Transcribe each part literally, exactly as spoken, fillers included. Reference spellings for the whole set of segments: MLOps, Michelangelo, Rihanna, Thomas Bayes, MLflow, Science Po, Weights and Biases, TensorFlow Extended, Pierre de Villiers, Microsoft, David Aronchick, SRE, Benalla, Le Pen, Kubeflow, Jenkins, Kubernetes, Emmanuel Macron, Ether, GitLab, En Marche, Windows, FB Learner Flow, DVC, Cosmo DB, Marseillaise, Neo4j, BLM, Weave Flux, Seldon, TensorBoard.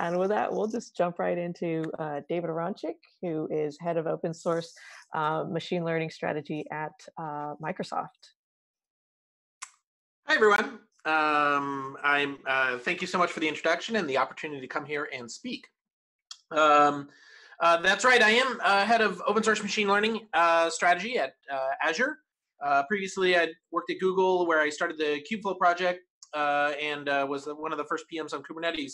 And with that, we'll just jump right into uh, David Aronchick, who is head of open source uh, machine learning strategy at uh, Microsoft. Hi, everyone. Um, I'm, uh, thank you so much for the introduction and the opportunity to come here and speak. Um, uh, that's right. I am uh, head of open source machine learning uh, strategy at uh, Azure. Uh, previously, I worked at Google, where I started the Kubeflow project uh, and uh, was one of the first P Ms on Kubernetes.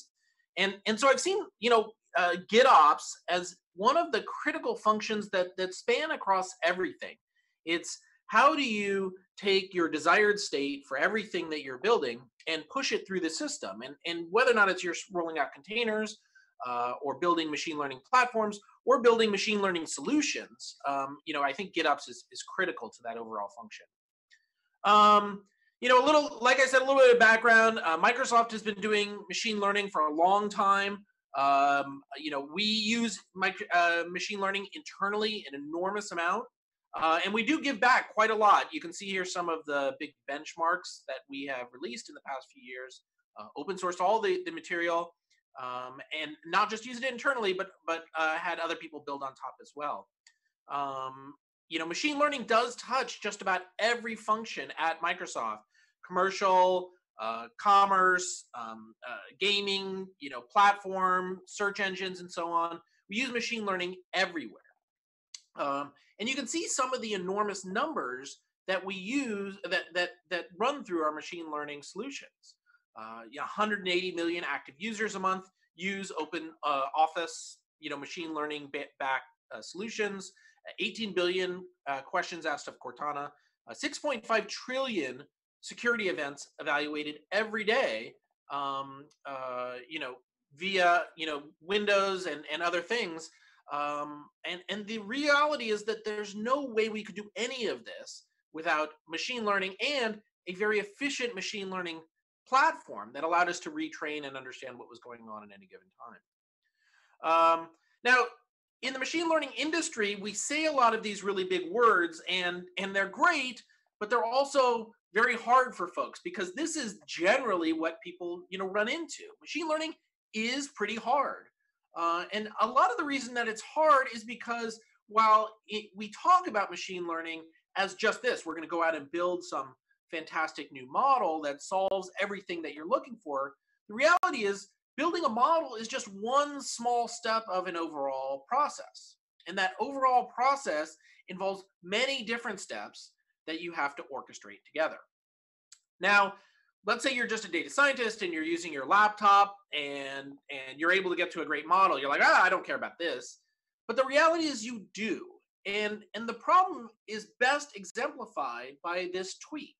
And and so I've seen, you know, uh, GitOps as one of the critical functions that that span across everything. It's how do you take your desired state for everything that you're building and push it through the system? And, and whether or not it's you're rolling out containers uh, or building machine learning platforms or building machine learning solutions, um, you know, I think GitOps is, is critical to that overall function. Um, you know, a little, like I said, a little bit of background. Uh, Microsoft has been doing machine learning for a long time. Um, you know, we use micro, uh, machine learning internally an enormous amount. Uh, and we do give back quite a lot. You can see here some of the big benchmarks that we have released in the past few years, uh, open sourced all the, the material, um, and not just used it internally, but, but uh, had other people build on top as well. Um, you know, machine learning does touch just about every function at Microsoft: commercial, uh, commerce, um, uh, gaming, you know, platform, search engines, and so on. We use machine learning everywhere. Um, and you can see some of the enormous numbers that we use that that that run through our machine learning solutions. Uh, you know, one hundred eighty million active users a month use open uh, office, you know, machine learning back uh, solutions. eighteen billion uh, questions asked of Cortana. Uh, six point five trillion security events evaluated every day. Um, uh, you know, via you know Windows and and other things. Um, and, and the reality is that there's no way we could do any of this without machine learning and a very efficient machine learning platform that allowed us to retrain and understand what was going on at any given time. Um, now, in the machine learning industry, we say a lot of these really big words, and, and they're great, but they're also very hard for folks because this is generally what people, you know, run into. Machine learning is pretty hard. Uh, and a lot of the reason that it's hard is because while it, we talk about machine learning as just this, we're going to go out and build some fantastic new model that solves everything that you're looking for, the reality is building a model is just one small step of an overall process. And that overall process involves many different steps that you have to orchestrate together. Now, let's say you're just a data scientist and you're using your laptop and, and you're able to get to a great model. You're like, ah, I don't care about this. But the reality is you do. And, and the problem is best exemplified by this tweet.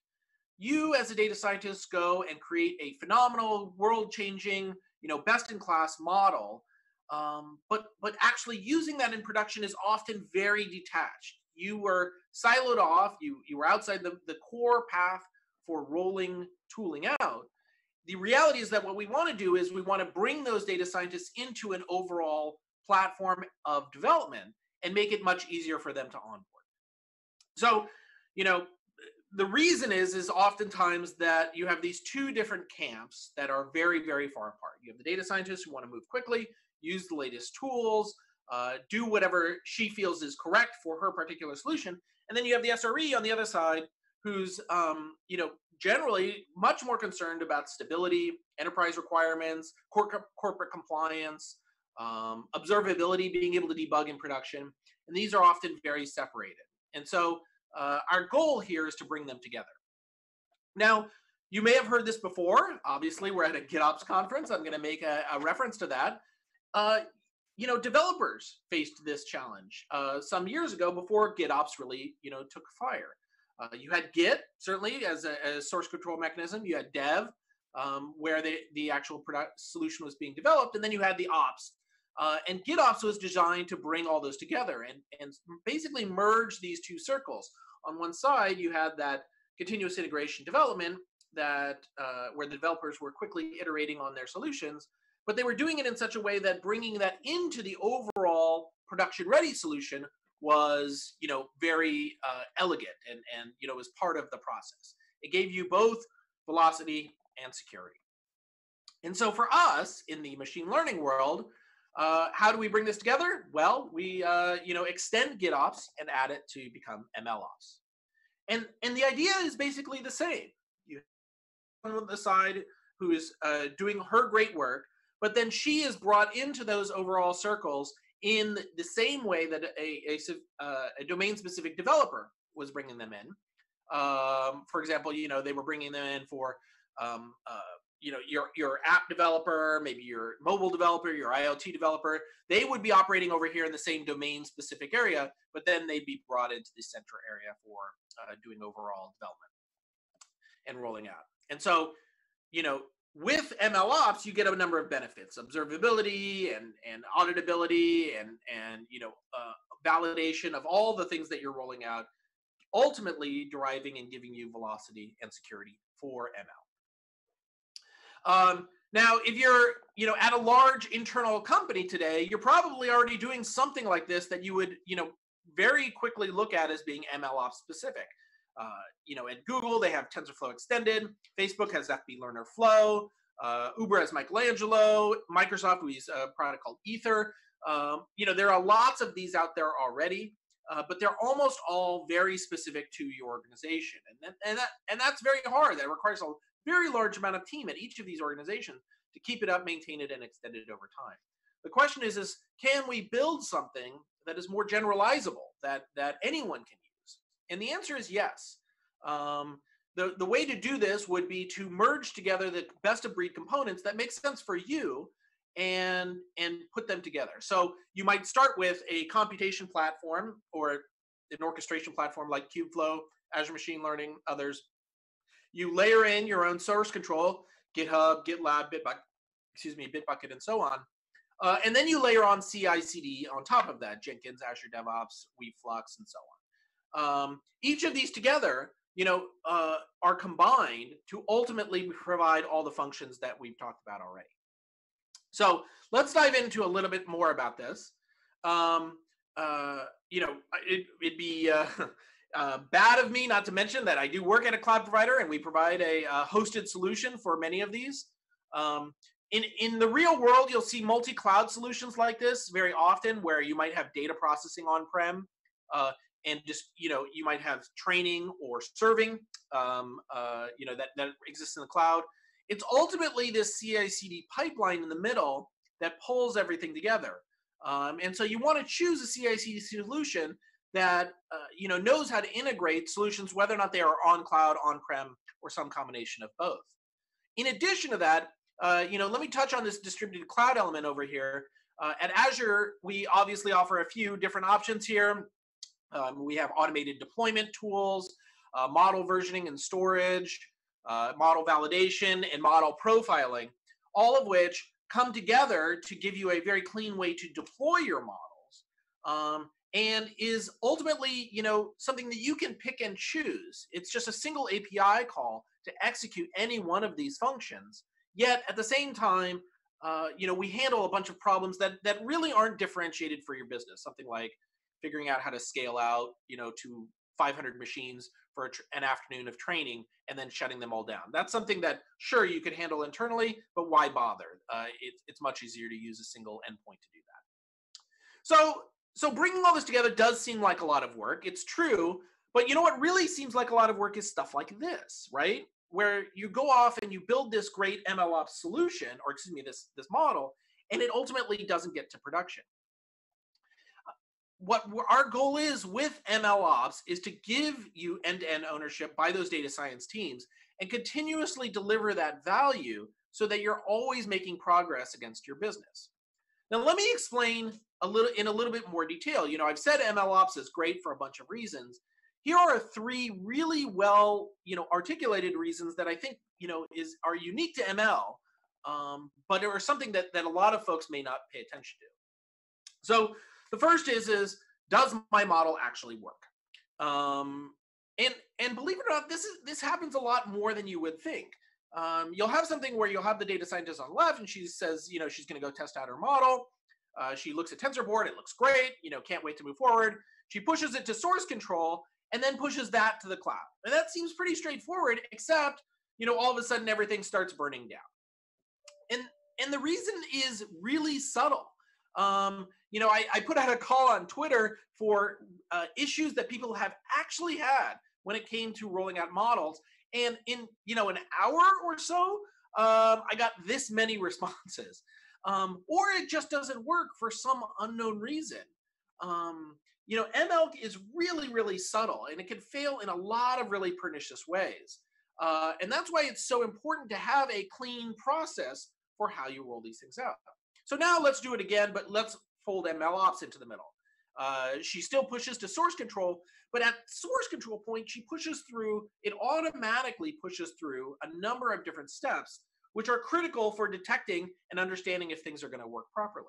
You as a data scientist go and create a phenomenal, world-changing, you know, best-in-class model. Um, but, but actually using that in production is often very detached. You were siloed off. You, you were outside the, the core path for rolling tooling out. The reality is that what we want to do is we want to bring those data scientists into an overall platform of development and make it much easier for them to onboard. So, you know, the reason is, is oftentimes that you have these two different camps that are very, very far apart. You have the data scientists who want to move quickly, use the latest tools, uh, do whatever she feels is correct for her particular solution. And then you have the S R E on the other side who's, um, you know, generally much more concerned about stability, enterprise requirements, cor corporate compliance, um, observability, being able to debug in production. And these are often very separated. And so uh, our goal here is to bring them together. Now, you may have heard this before. Obviously, we're at a GitOps conference. I'm going to make a, a reference to that. Uh, you know, developers faced this challenge uh, some years ago before GitOps really, you know, took fire. Uh, you had Git, certainly, as a, as a source control mechanism. You had Dev, um, where the, the actual product solution was being developed. And then you had the Ops. Uh, and GitOps was designed to bring all those together and, and basically merge these two circles. On one side, you had that continuous integration development that uh, where the developers were quickly iterating on their solutions. But they were doing it in such a way that bringing that into the overall production-ready solution was, you know, very uh, elegant and, and, you know, was part of the process. It gave you both velocity and security. And so for us in the machine learning world, uh, how do we bring this together? Well, we uh, you know, extend GitOps and add it to become MLOps. And, and the idea is basically the same. You have someone on the side who is uh, doing her great work, but then she is brought into those overall circles in the same way that a, a, a domain-specific developer was bringing them in. Um, for example, you know, they were bringing them in for, um, uh, you know, your, your app developer, maybe your mobile developer, your IoT developer. They would be operating over here in the same domain-specific area, but then they'd be brought into the central area for uh, doing overall development and rolling out. And so, you know, with MLOps, you get a number of benefits: observability and and auditability and and you know uh, validation of all the things that you're rolling out, ultimately deriving and giving you velocity and security for M L. Um, now, if you're you know at a large internal company today, you're probably already doing something like this that you would you know very quickly look at as being MLOps specific. Uh, you know, at Google, they have TensorFlow Extended. Facebook has F B Learner Flow. Uh, Uber has Michelangelo. Microsoft, we use a product called Ether. Um, you know, there are lots of these out there already, uh, but they're almost all very specific to your organization. And, then, and, that, and that's very hard. That requires a very large amount of team at each of these organizations to keep it up, maintain it, and extend it over time. The question is, is can we build something that is more generalizable, that, that anyone can use? And the answer is yes. Um, the, the way to do this would be to merge together the best of breed components that make sense for you and, and put them together. So you might start with a computation platform or an orchestration platform like Kubeflow, Azure Machine Learning, others. You layer in your own source control, GitHub, GitLab, Bitbucket, excuse me, Bitbucket, and so on. Uh, and then you layer on C I C D on top of that, Jenkins, Azure DevOps, Weave Flux, and so on. Um, each of these together, you know, uh, are combined to ultimately provide all the functions that we've talked about already. So let's dive into a little bit more about this. Um, uh, you know, it, it'd be uh, uh, bad of me not to mention that I do work at a cloud provider, and we provide a, a hosted solution for many of these. Um, in, in the real world, you'll see multi-cloud solutions like this very often, where you might have data processing on-prem, uh, and just, you know, you might have training or serving, um, uh, you know, that, that exists in the cloud. It's ultimately this C I C D pipeline in the middle that pulls everything together. Um, and so you want to choose a C I C D solution that, uh, you know, knows how to integrate solutions, whether or not they are on cloud, on-prem, or some combination of both. In addition to that, uh, you know, let me touch on this distributed cloud element over here. Uh, at Azure, we obviously offer a few different options here. Um, we have automated deployment tools, uh, model versioning and storage, uh, model validation, and model profiling, all of which come together to give you a very clean way to deploy your models, um, and is ultimately, you know, something that you can pick and choose. It's just a single A P I call to execute any one of these functions. Yet at the same time, uh, you know, we handle a bunch of problems that, that really aren't differentiated for your business, something like figuring out how to scale out, you know, to five hundred machines for a tr an afternoon of training and then shutting them all down. That's something that, sure, you could handle internally, but why bother? Uh, it, it's much easier to use a single endpoint to do that. So, so bringing all this together does seem like a lot of work. It's true, but you know what really seems like a lot of work is stuff like this, right? Where you go off and you build this great MLOps solution, or excuse me, this, this model, and it ultimately doesn't get to production. What our goal is with MLOps is to give you end-to-end ownership by those data science teams and continuously deliver that value so that you're always making progress against your business. Now, let me explain a little in a little bit more detail. You know, I've said MLOps is great for a bunch of reasons. Here are three really well, you know, articulated reasons that I think, you know, is are unique to M L, um, but are something that, that a lot of folks may not pay attention to. So, the first is, is does my model actually work? Um, and, and believe it or not, this, is, this happens a lot more than you would think. Um, you'll have something where you'll have the data scientist on the left, and she says, you know, she's going to go test out her model. Uh, she looks at TensorBoard. It looks great. You know, can't wait to move forward. She pushes it to source control and then pushes that to the cloud. And that seems pretty straightforward, except, you know, all of a sudden everything starts burning down. And, and the reason is really subtle. Um, you know, I, I put out a call on Twitter for uh, issues that people have actually had when it came to rolling out models. And in, you know, an hour or so, um, I got this many responses. Um, or it just doesn't work for some unknown reason. Um, you know, M L is really, really subtle, and it can fail in a lot of really pernicious ways. Uh, and that's why it's so important to have a clean process for how you roll these things out. So now let's do it again, but let's fold MLOps into the middle. Uh, she still pushes to source control, but at source control point, she pushes through, it automatically pushes through a number of different steps, which are critical for detecting and understanding if things are going to work properly.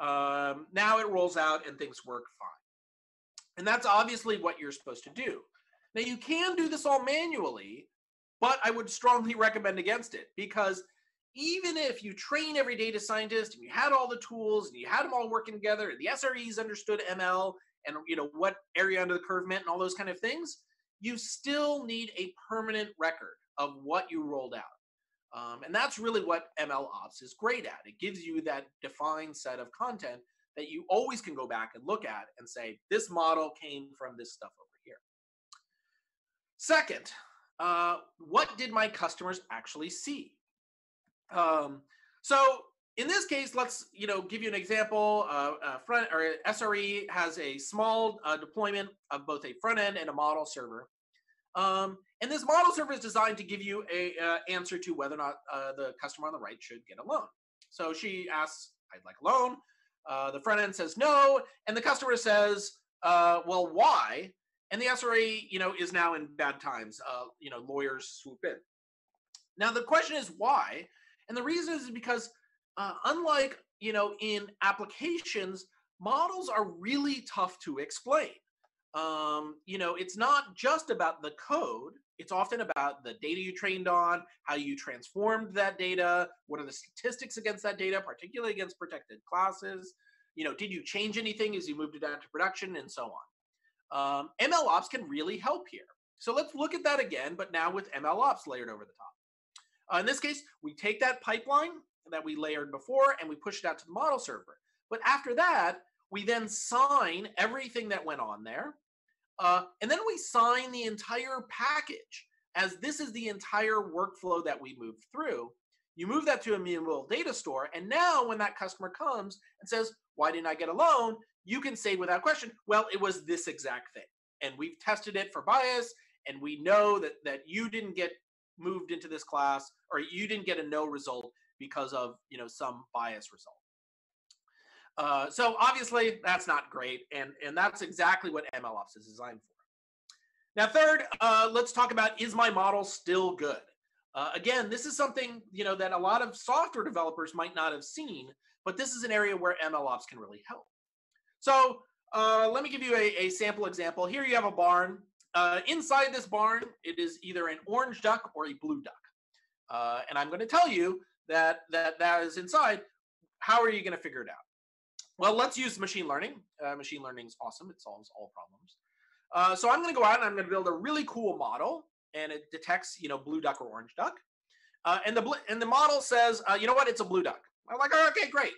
Um, now it rolls out and things work fine. And that's obviously what you're supposed to do. Now you can do this all manually, but I would strongly recommend against it, because even if you train every data scientist and you had all the tools and you had them all working together and the S R Es understood M L and you know what area under the curve meant and all those kind of things, you still need a permanent record of what you rolled out. Um, and that's really what MLOps is great at. It gives you that defined set of content that you always can go back and look at and say, this model came from this stuff over here. Second, uh, what did my customers actually see? Um, so in this case, let's, you know, give you an example. Uh, a front or S R E has a small uh, deployment of both a front end and a model server. Um, and this model server is designed to give you a uh, answer to whether or not uh, the customer on the right should get a loan. So she asks, I'd like a loan. Uh, the front end says no. And the customer says, uh, well, why? And the S R E, you know, is now in bad times. Uh, you know, lawyers swoop in. Now the question is why? And the reason is because uh, unlike, you know, in applications, models are really tough to explain. Um, you know, it's not just about the code. It's often about the data you trained on, how you transformed that data, what are the statistics against that data, particularly against protected classes. You know, did you change anything as you moved it out to production and so on. Um, MLOps can really help here. So let's look at that again, but now with MLOps layered over the top. Uh, in this case, we take that pipeline that we layered before and we push it out to the model server. But after that, we then sign everything that went on there. Uh, and then we sign the entire package, as this is the entire workflow that we moved through. You move that to a immutable data store. And now when that customer comes and says, why didn't I get a loan? You can say without question, well, it was this exact thing. And we've tested it for bias. And we know that, that you didn't get moved into this class, or you didn't get a no result because of, you know, some bias result. Uh, so obviously that's not great. And, and that's exactly what MLOps is designed for. Now, third, uh, let's talk about, is my model still good? Uh, again, this is something, you know, that a lot of software developers might not have seen, but this is an area where MLOps can really help. So uh, let me give you a, a sample example. Here you have a barn. Uh, inside this barn, it is either an orange duck or a blue duck. Uh, and I'm going to tell you that, that that is inside. How are you going to figure it out? Well, let's use machine learning. Uh, machine learning is awesome. It solves all problems. Uh, so I'm going to go out and I'm going to build a really cool model. And it detects, you know, blue duck or orange duck. Uh, and, the and the model says, uh, you know what? It's a blue duck. I'm like, oh, okay, great.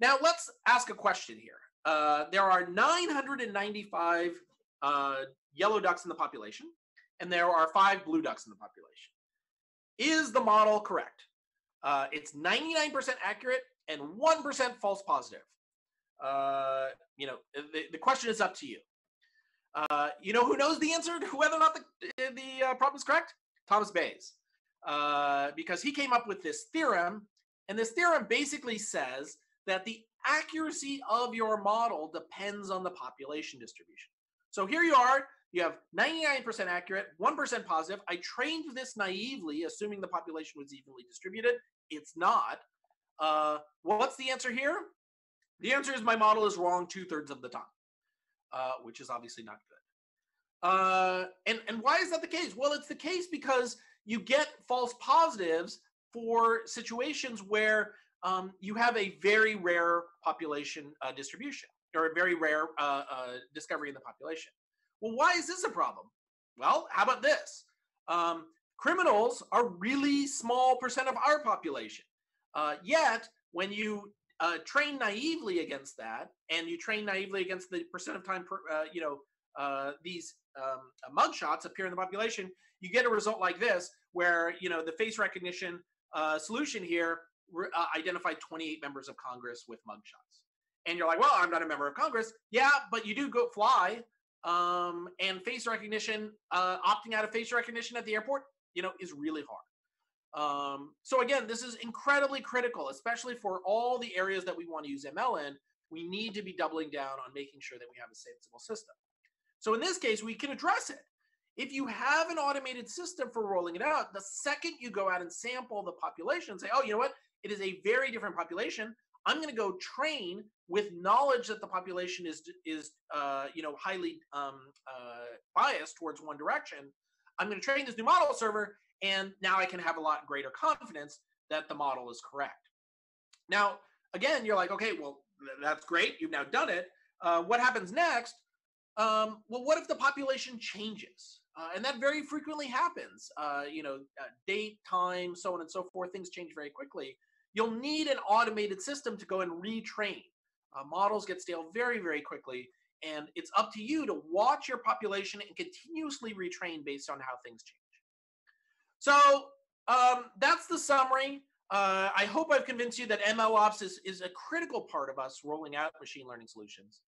Now, let's ask a question here. Uh, there are nine hundred ninety-five uh, yellow ducks in the population, and there are five blue ducks in the population. Is the model correct? Uh, it's ninety-nine percent accurate and one percent false positive. Uh, you know, the, the question is up to you. Uh, you know who knows the answer to whether or not the, the uh, problem is correct? Thomas Bayes, uh, because he came up with this theorem, and this theorem basically says that the accuracy of your model depends on the population distribution. So here you are. You have ninety-nine percent accurate, one percent positive. I trained this naively, assuming the population was evenly distributed. It's not. Uh, well, what's the answer here? The answer is my model is wrong two-thirds of the time, uh, which is obviously not good. Uh, and, and why is that the case? Well, it's the case because you get false positives for situations where um, you have a very rare population uh, distribution, or a very rare uh, uh, discovery in the population. Well, why is this a problem? Well, how about this? Um, criminals are really small percent of our population. Uh, yet, when you uh, train naively against that, and you train naively against the percent of time, per, uh, you know, uh, these um, mugshots appear in the population, you get a result like this, where, you know, the face recognition uh, solution here uh, identified twenty-eight members of Congress with mugshots. And you're like, well, I'm not a member of Congress. Yeah, but you do go fly. Um, and face recognition, uh, opting out of face recognition at the airport, you know, is really hard. Um, so again, this is incredibly critical, especially for all the areas that we want to use M L in. We need to be doubling down on making sure that we have a sensible system. So in this case, we can address it. If you have an automated system for rolling it out, the second you go out and sample the population and say, oh, you know what? It is a very different population. I'm going to go train with knowledge that the population is, is uh, you know, highly um, uh, biased towards one direction. I'm going to train this new model server, and now I can have a lot greater confidence that the model is correct. Now, again, you're like, okay, well, that's great. You've now done it. Uh, what happens next? Um, well, what if the population changes? Uh, and that very frequently happens. Uh, you know, uh, date, time, so on and so forth. Things change very quickly. You'll need an automated system to go and retrain. Uh, models get stale very, very quickly. And it's up to you to watch your population and continuously retrain based on how things change. So um, that's the summary. Uh, I hope I've convinced you that MLOps is, is a critical part of us rolling out machine learning solutions.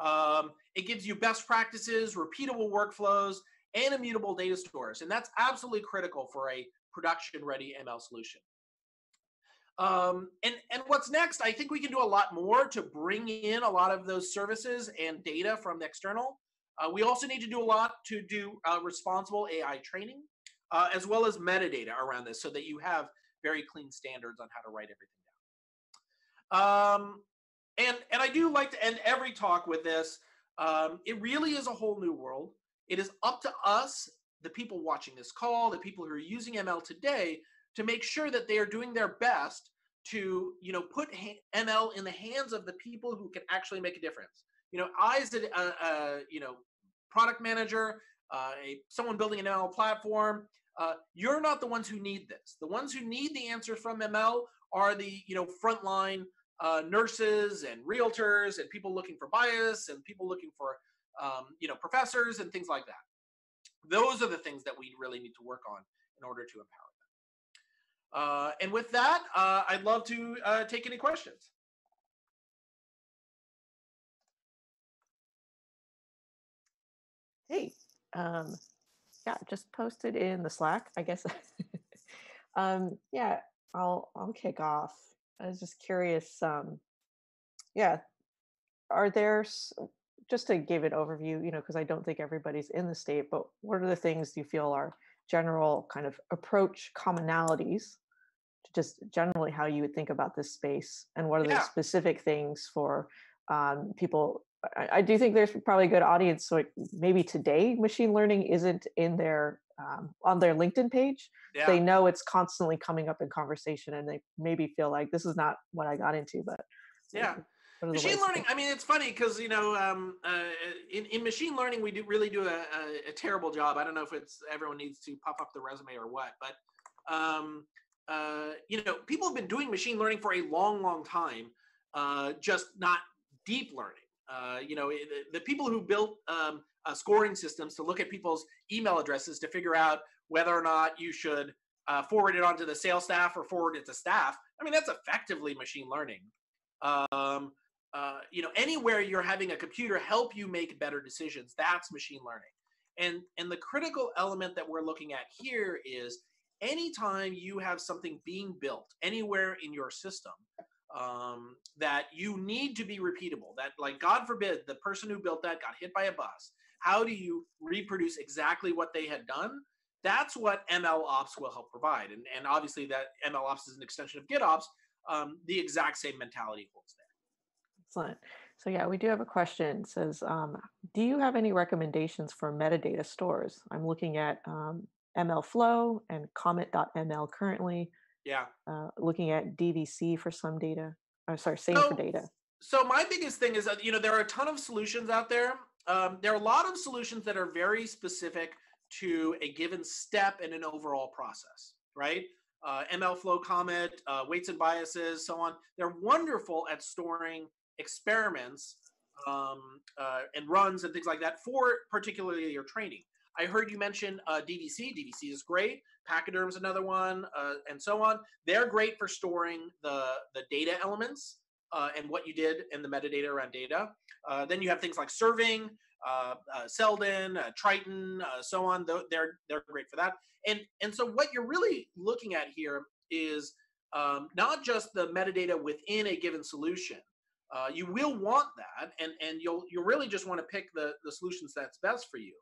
Um, it gives you best practices, repeatable workflows, and immutable data stores. And that's absolutely critical for a production-ready M L solution. Um, and, and what's next? I think we can do a lot more to bring in a lot of those services and data from the external. Uh, we also need to do a lot to do uh, responsible A I training, uh, as well as metadata around this so that you have very clean standards on how to write everything down. Um, and, and I do like to end every talk with this. Um, it really is a whole new world. It is up to us, the people watching this call, the people who are using M L today, to make sure that they are doing their best to, you know, put M L in the hands of the people who can actually make a difference. You know, I as a, uh, uh, you know, product manager, uh, a, someone building an M L platform, uh, you're not the ones who need this. The ones who need the answers from M L are the, you know, frontline uh, nurses and realtors and people looking for bias and people looking for, um, you know, professors and things like that. Those are the things that we really need to work on in order to empower. Uh, and with that, uh, I'd love to uh, take any questions. Hey, um, yeah, just posted in the Slack, I guess. um, yeah, I'll I'll kick off. I was just curious. Um, yeah, are there, just to give an overview, you know, because I don't think everybody's in the state, but what are the things you feel are general kind of approach commonalities to just generally how you would think about this space, and what are yeah. the specific things for um, people? I, I do think there's probably a good audience. So it, maybe today machine learning isn't in their um, on their LinkedIn page. Yeah. They know it's constantly coming up in conversation, and they maybe feel like this is not what I got into. But yeah, machine learning. I mean, it's funny because, you know, um, uh, in, in machine learning, we do really do a, a, a terrible job. I don't know if it's everyone needs to pop up the resume or what, but, um, uh, you know, people have been doing machine learning for a long, long time, uh, just not deep learning. Uh, you know, it, the people who built um, uh, scoring systems to look at people's email addresses to figure out whether or not you should uh, forward it onto the sales staff or forward it to staff. I mean, that's effectively machine learning. Um, Uh, you know, anywhere you're having a computer help you make better decisions, that's machine learning. And, and the critical element that we're looking at here is anytime you have something being built anywhere in your system um, that you need to be repeatable, that, like, God forbid, the person who built that got hit by a bus. How do you reproduce exactly what they had done? That's what MLOps will help provide. And, and obviously that MLOps is an extension of GitOps. Um, the exact same mentality holds there. Excellent. So yeah, we do have a question. It says, um, do you have any recommendations for metadata stores? I'm looking at um, MLflow and Comet dot M L currently. Yeah. Uh, looking at D V C for some data. Oh, sorry, same so, for data. So my biggest thing is that, you know, there are a ton of solutions out there. Um, there are a lot of solutions that are very specific to a given step in an overall process, right? uh, MLflow, Comet, uh, Weights and Biases, so on. They're wonderful at storing experiments um, uh, and runs and things like that for particularly your training. I heard you mention uh, D V C. D V C is great. Pachyderm is another one, uh, and so on. They're great for storing the, the data elements uh, and what you did and the metadata around data. Uh, then you have things like serving, uh, uh, Seldon, uh, Triton, uh, so on. They're, they're great for that. And, and so what you're really looking at here is um, not just the metadata within a given solution. Uh, you will want that, and, and you'll, you'll really just want to pick the, the solutions that's best for you.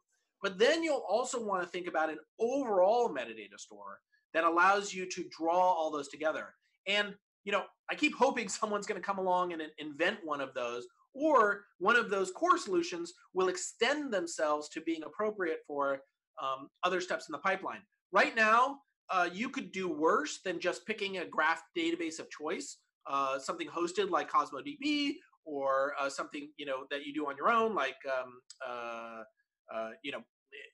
But then you'll also want to think about an overall metadata store that allows you to draw all those together. And, you know, I keep hoping someone's going to come along and invent one of those, or one of those core solutions will extend themselves to being appropriate for um, other steps in the pipeline. Right now, uh, you could do worse than just picking a graph database of choice, uh, something hosted like Cosmo D B, or uh, something, you know, that you do on your own, like, um, uh, Uh, you know,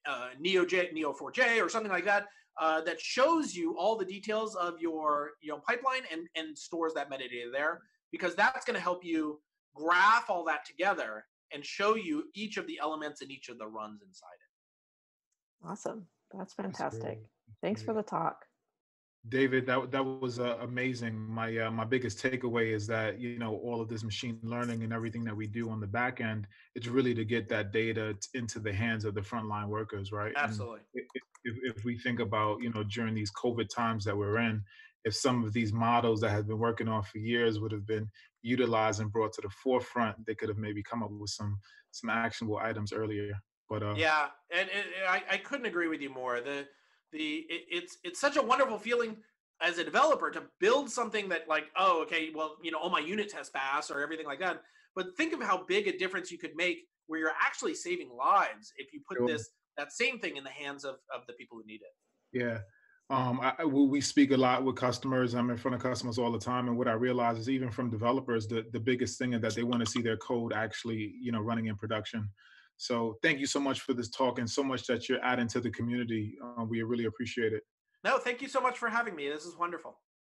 uh, Neo four J or something like that, uh, that shows you all the details of your, you know, pipeline and, and stores that metadata there, because that's going to help you graph all that together and show you each of the elements and each of the runs inside it. Awesome. That's fantastic. That's Thanks for the talk. David, that that was uh, amazing. My uh, my biggest takeaway is that, you know, all of this machine learning and everything that we do on the back end, it's really to get that data into the hands of the frontline workers, right? Absolutely. If, if, if we think about, you know, during these COVID times that we're in, if some of these models that have been working on for years would have been utilized and brought to the forefront, they could have maybe come up with some some actionable items earlier. But uh, yeah, and, and I I couldn't agree with you more. The The, it, it's it's such a wonderful feeling as a developer to build something that, like, oh, okay, well, you know, all my unit tests pass or everything like that. But think of how big a difference you could make where you're actually saving lives if you put sure. this that same thing in the hands of, of the people who need it. Yeah. Um, I, we speak a lot with customers. I'm in front of customers all the time. And what I realize is even from developers, the, the biggest thing is that they want to see their code actually, you know, running in production. So thank you so much for this talk and so much that you're adding to the community. Uh, we really appreciate it. No, thank you so much for having me. This is wonderful.